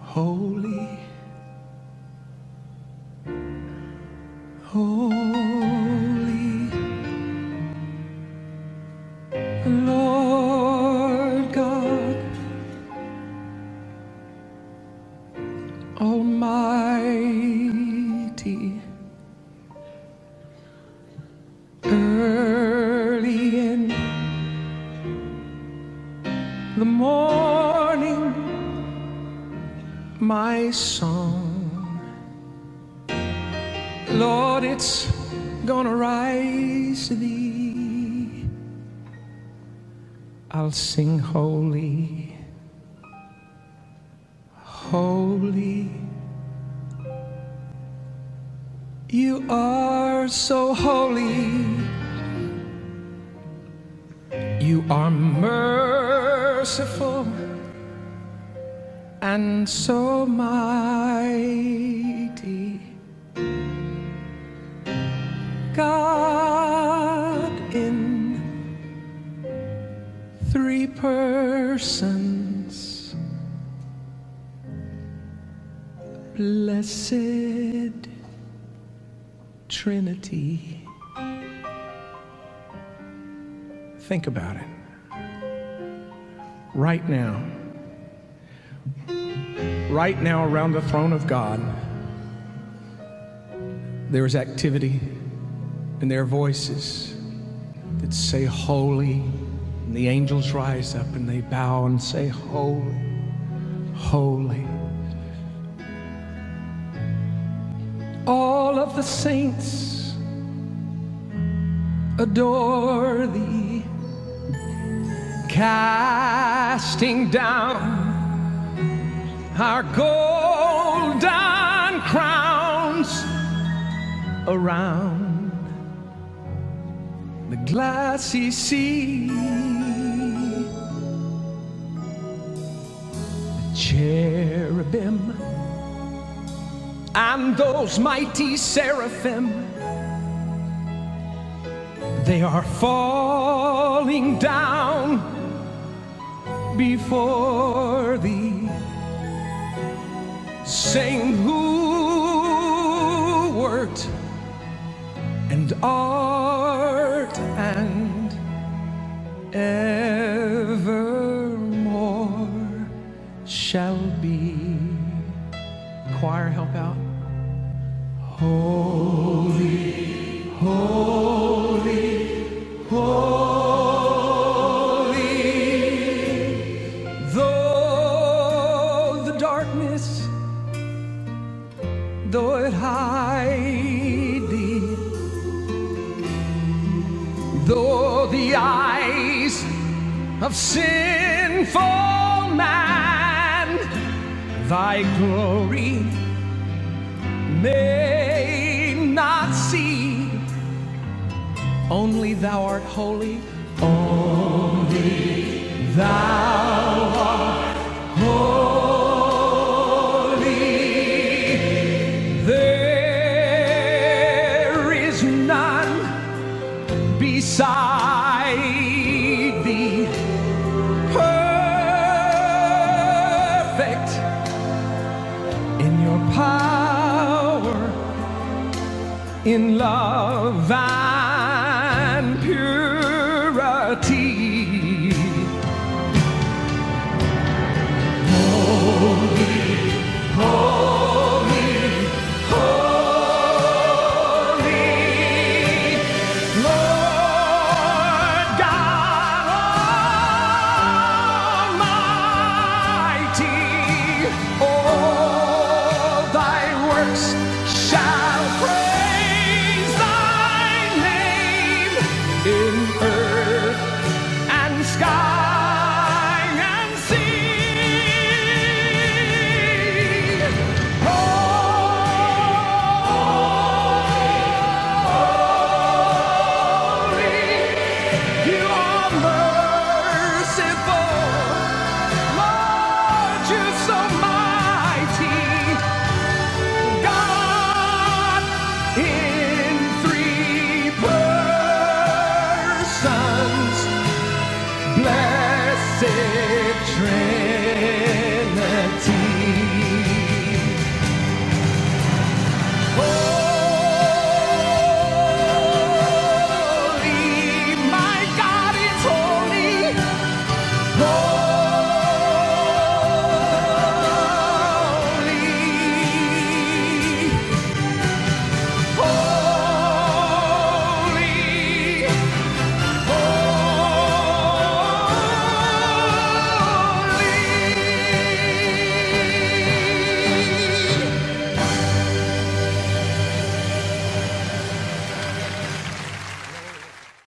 Holy, holy, holy, Lord God Almighty. Early in the morning, my song, Lord, it's gonna rise to Thee. I'll sing holy, holy. You are so holy. You are merciful and so mighty. God in three persons, blessed Trinity. Think about it right now. Right now, around the throne of God, there is activity, and there are voices that say holy, and the angels rise up and they bow and say holy, holy. All of the saints adore Thee, casting down our golden crowns around the glassy sea. The cherubim and those mighty seraphim, they are falling down before Thee, saying, who wert and art and evermore shall be. Choir, help out. Holy, holy, holy. Though it hide Thee, though the eyes of sinful man Thy glory may not see, only Thou art holy, only Thou art holy. Beside Thee, perfect in Your power, in love and purity. Holy, holy. Shall praise Thy name in earth and sky and sea. Holy, You are merciful, Lord, You're so mighty. In three persons, blessed.